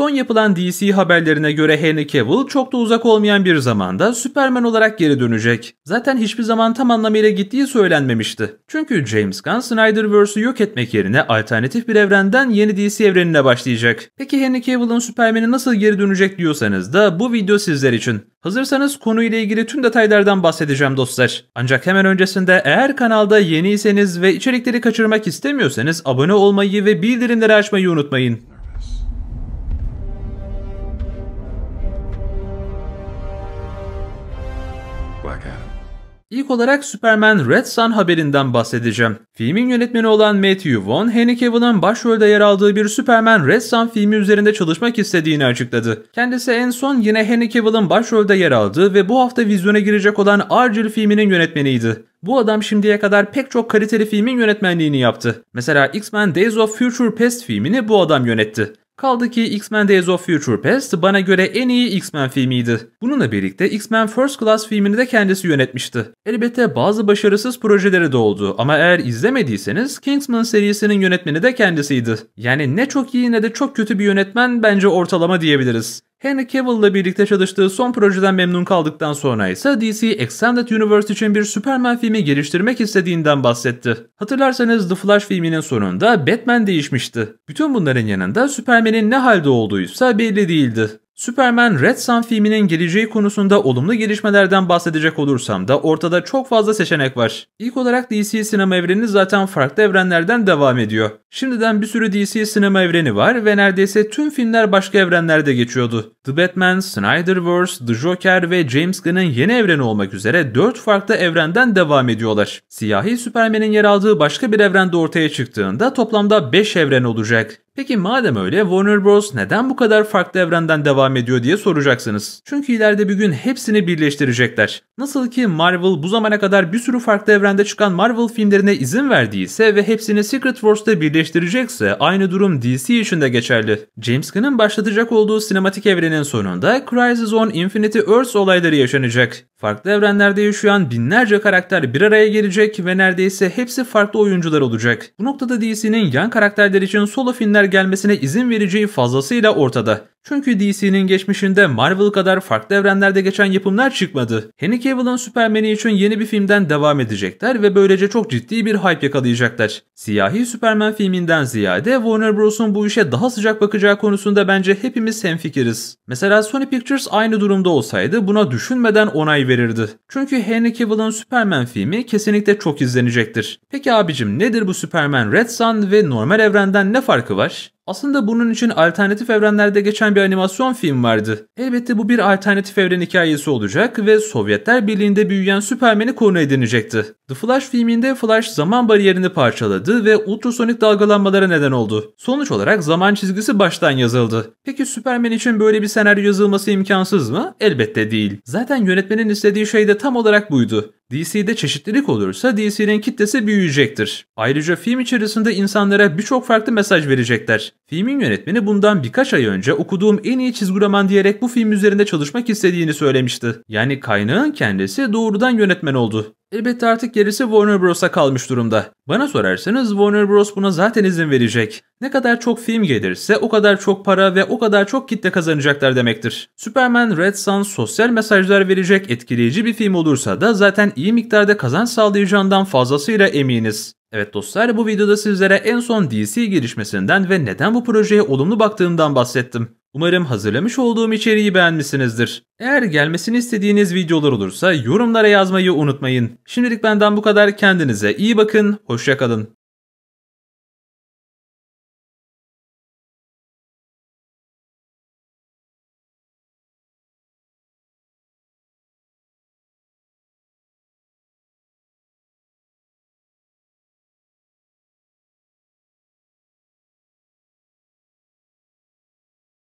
Son yapılan DC haberlerine göre Henry Cavill çok da uzak olmayan bir zamanda Superman olarak geri dönecek. Zaten hiçbir zaman tam anlamıyla gittiği söylenmemişti. Çünkü James Gunn Snyderverse'ü yok etmek yerine alternatif bir evrenden yeni DC evrenine başlayacak. Peki Henry Cavill'ın Superman'e nasıl geri dönecek diyorsanız da bu video sizler için. Hazırsanız konuyla ilgili tüm detaylardan bahsedeceğim dostlar. Ancak hemen öncesinde eğer kanalda yeniyseniz ve içerikleri kaçırmak istemiyorsanız abone olmayı ve bildirimleri açmayı unutmayın. İlk olarak Superman Red Son haberinden bahsedeceğim. Filmin yönetmeni olan Matthew Vaughn, Henry Cavill'ın başrolde yer aldığı bir Superman Red Son filmi üzerinde çalışmak istediğini açıkladı. Kendisi en son yine Henry Cavill'ın başrolde yer aldığı ve bu hafta vizyona girecek olan Argylle filminin yönetmeniydi. Bu adam şimdiye kadar pek çok kaliteli filmin yönetmenliğini yaptı. Mesela X-Men Days of Future Past filmini bu adam yönetti. Kaldı ki X-Men Days of Future Past bana göre en iyi X-Men filmiydi. Bununla birlikte X-Men First Class filmini de kendisi yönetmişti. Elbette bazı başarısız projeleri de oldu ama eğer izlemediyseniz Kingsman serisinin yönetmeni de kendisiydi. Yani ne çok iyi ne de çok kötü bir yönetmen, bence ortalama diyebiliriz. Henry Cavill'la birlikte çalıştığı son projeden memnun kaldıktan sonra ise DC Extended Universe için bir Superman filmi geliştirmek istediğinden bahsetti. Hatırlarsanız The Flash filminin sonunda Batman değişmişti. Bütün bunların yanında Superman'in ne halde olduğuysa belli değildi. Superman Red Son filminin geleceği konusunda olumlu gelişmelerden bahsedecek olursam da ortada çok fazla seçenek var. İlk olarak DC sinema evreni zaten farklı evrenlerden devam ediyor. Şimdiden bir sürü DC sinema evreni var ve neredeyse tüm filmler başka evrenlerde geçiyordu. The Batman, Snyderverse, The Joker ve James Gunn'ın yeni evreni olmak üzere 4 farklı evrenden devam ediyorlar. Siyahi Superman'in yer aldığı başka bir evrende ortaya çıktığında toplamda 5 evren olacak. Peki madem öyle Warner Bros. Neden bu kadar farklı evrenden devam ediyor diye soracaksınız. Çünkü ileride bir gün hepsini birleştirecekler. Nasıl ki Marvel bu zamana kadar bir sürü farklı evrende çıkan Marvel filmlerine izin verdiyse ve hepsini Secret Wars'ta birleştirecekse aynı durum DC için de geçerli. James Gunn'ın başlatacak olduğu sinematik evrenin sonunda Crisis on Infinite Earths olayları yaşanacak. Farklı evrenlerde yaşayan binlerce karakter bir araya gelecek ve neredeyse hepsi farklı oyuncular olacak. Bu noktada DC'nin yan karakterler için solo filmler gelmesine izin vereceği fazlasıyla ortada. Çünkü DC'nin geçmişinde Marvel kadar farklı evrenlerde geçen yapımlar çıkmadı. Henry Cavill'ın Superman'i için yeni bir filmden devam edecekler ve böylece çok ciddi bir hype yakalayacaklar. Siyahi Superman filminden ziyade Warner Bros'un bu işe daha sıcak bakacağı konusunda bence hepimiz hemfikiriz. Mesela Sony Pictures aynı durumda olsaydı buna düşünmeden onay verirdi. Çünkü Henry Cavill'ın Superman filmi kesinlikle çok izlenecektir. Peki abicim nedir bu Superman Red Son ve normal evrenden ne farkı var? Aslında bunun için alternatif evrenlerde geçen bir animasyon film vardı. Elbette bu bir alternatif evren hikayesi olacak ve Sovyetler Birliği'nde büyüyen Superman'i konu edinecekti. The Flash filminde Flash zaman bariyerini parçaladı ve ultrasonik dalgalanmalara neden oldu. Sonuç olarak zaman çizgisi baştan yazıldı. Peki Superman için böyle bir senaryo yazılması imkansız mı? Elbette değil. Zaten yönetmenin istediği şey de tam olarak buydu. DC'de çeşitlilik olursa DC'nin kitlesi büyüyecektir. Ayrıca film içerisinde insanlara birçok farklı mesaj verecekler. Filmin yönetmeni bundan birkaç ay önce okuduğum en iyi çizgi roman diyerek bu film üzerinde çalışmak istediğini söylemişti. Yani kaynağın kendisi doğrudan yönetmen oldu. Elbette artık gerisi Warner Bros'a kalmış durumda. Bana sorarsanız Warner Bros buna zaten izin verecek. Ne kadar çok film gelirse o kadar çok para ve o kadar çok kitle kazanacaklar demektir. Superman Red Son sosyal mesajlar verecek etkileyici bir film olursa da zaten iyi miktarda kazanç sağlayacağından fazlasıyla eminiz. Evet dostlar, bu videoda sizlere en son DC gelişmesinden ve neden bu projeye olumlu baktığımdan bahsettim. Umarım hazırlamış olduğum içeriği beğenmişsinizdir. Eğer gelmesini istediğiniz videolar olursa yorumlara yazmayı unutmayın. Şimdilik benden bu kadar, kendinize iyi bakın, hoşça kalın.